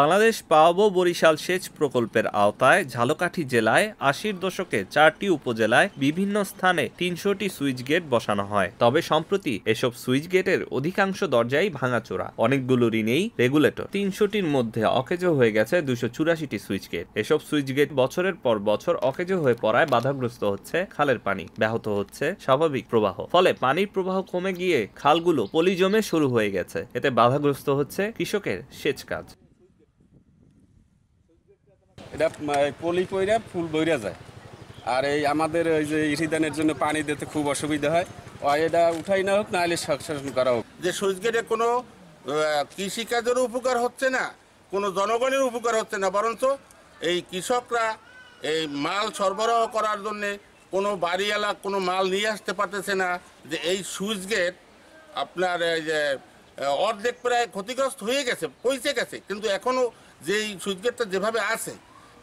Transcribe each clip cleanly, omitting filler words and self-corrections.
বাংলাদেশ পাওবো বরিশাল সেচ প্রকল্পের আওতায় ঝালকাঠি জেলায় ৮০-এর দশকে ৪টি উপজেলায় বিভিন্ন স্থানে ৩০০টি সুইচ গেট বসানো হয়। তবে সম্প্রতি এসব সুইচ গেটের অধিকাংশ দরজাই ভাঙাচোরা, অনেকগুলোরই নেই রেগুলেটর। ৩০০টির মধ্যে অকেজো হয়ে গেছে ২৮৪টি সুইচ গেট। এসব সুইচ গেট বছরের পর বছর অকেজো হয়ে পড়ায় বাধাগ্রস্ত হচ্ছে খালের পানি, ব্যাহত হচ্ছে স্বাভাবিক প্রবাহ। ফলে পানির প্রবাহ কমে গিয়ে খালগুলো পলি জমে শুরু হয়ে গেছে। এতে বাধাগ্রস্ত হচ্ছে কৃষকের সেচ কাজ। এটা পলি কইরা ফুল বইরা যায়, আর এই আমাদের ওই যে ইরিধানের জন্য পানি দিতে খুব অসুবিধা হয়। এটা উঠাই না হোক, নাহলে সংশোধন করা হোক। যে সুইচ গেটে কোনো কৃষিকাজেরও উপকার হচ্ছে না, কোনো জনগণের উপকার হচ্ছে না, বরঞ্চ এই কৃষকরা এই মাল সরবরাহ করার জন্যে কোনো বাড়িওয়ালা কোনো মাল নিয়ে আসতে পারতেছে না। যে এই সুইচ গেট আপনার এই যে অর্ধেক প্রায় ক্ষতিগ্রস্ত হয়ে গেছে, পৌঁছে গেছে, কিন্তু এখনও যেই সুইচ গেটটা যেভাবে আছে,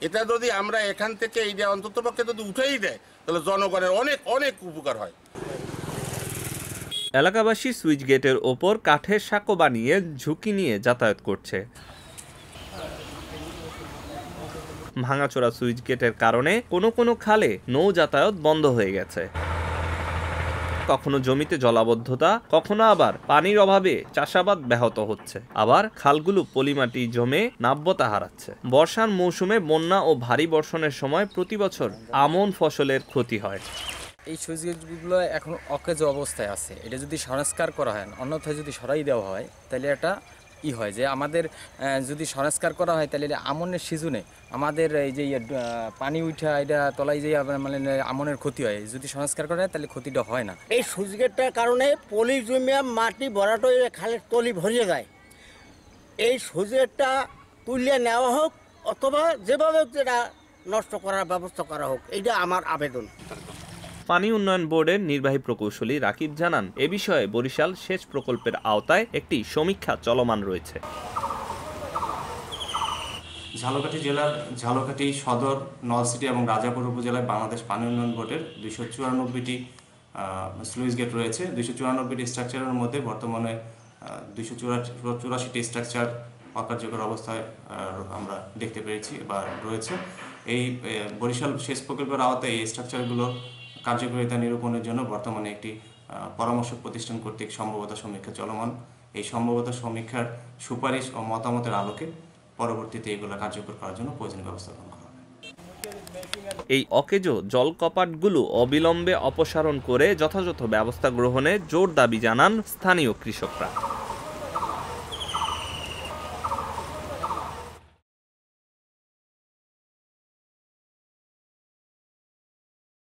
এটা যদি আমরা এখান থেকে এই যে অন্ততপক্ষে যদি উঠেই দেয়, তাহলে জনগণের অনেক অনেক উপকার হয়। এলাকাবাসী সুইচ গেটের ওপর কাঠের সাঁকো বানিয়ে ঝুঁকি নিয়ে যাতায়াত করছে। ভাঙাচোরা সুইচ গেটের কারণে কোনো কোনো খালে নৌ যাতায়াত বন্ধ হয়ে গেছে। কখনো জমিতে জলাবদ্ধতা, কখনো আবার পানির অভাবে চাষাবাদ ব্যাহত হচ্ছে, আবার খালগুলো পলিমাটি জমে নাব্যতা হারাচ্ছে। বর্ষার মৌসুমে বন্যা ও ভারী বর্ষণের সময় প্রতি বছর আমন ফসলের ক্ষতি হয়। এই সুইচ গেটগুলো এখন অকেজ অবস্থায় আছে, এটা যদি সংস্কার করা হয়, অন্যথায় যদি সরাই দেওয়া হয়, তাহলে এটা হয় যে আমাদের যদি সংস্কার করা হয় তাহলে আমনের সিজনে আমাদের এই যে পানি উঠা এটা তলায় যে মানে আমনের ক্ষতি হয়, যদি সংস্কার করা হয় তাহলে ক্ষতিটা হয় না। এই সুইচ গেটটার কারণে পলি জমিয়া মাটি ভরাট হয়ে খালের তলি ভরিয়ে যায়। এই সুইচ গেটটা তুলে নেওয়া হোক, অথবা যেভাবে যেটা নষ্ট করার ব্যবস্থা করা হোক, এটা আমার আবেদন। পানি উন্নয়ন বোর্ডের নির্বাহী প্রকৌশলী রাকিব জানান, এ বিষয়ে বরিশাল সেচ প্রকল্পের আওতায় একটি সমীক্ষা চলমান রয়েছে। ঝালকাঠি জেলার ঝালকাঠি সদর, নলসিটি এবং রাজাপুর উপজেলায় বাংলাদেশ পানি উন্নয়ন বোর্ডের ২৯৪টি স্লুইস গেট রয়েছে। ২৯৪টি স্ট্রাকচারের মধ্যে বর্তমানে ২৮৪টি স্ট্রাকচার অকার্যকর অবস্থায় আমরা দেখতে পেয়েছি বা রয়েছে। এই বরিশাল সেচ প্রকল্পের আওতায় এই স্ট্রাকচারগুলো কার্যকারিতা নিরূপণের জন্য বর্তমানে একটি পরামর্শ প্রতিষ্ঠান কর্তৃক সম্ভাব্যতা সমীক্ষা চলমান। এই সম্ভাব্যতা সমীক্ষার সুপারিশ ও মতামতের আলোকে পরবর্তীতে এগুলো কার্যকর করার জন্য প্রয়োজনীয় ব্যবস্থা গ্রহণ করা হবে। এই অকেজো জলকপাটগুলো অবিলম্বে অপসারণ করে যথাযথ ব্যবস্থা গ্রহণে জোর দাবি জানান স্থানীয় কৃষকরা।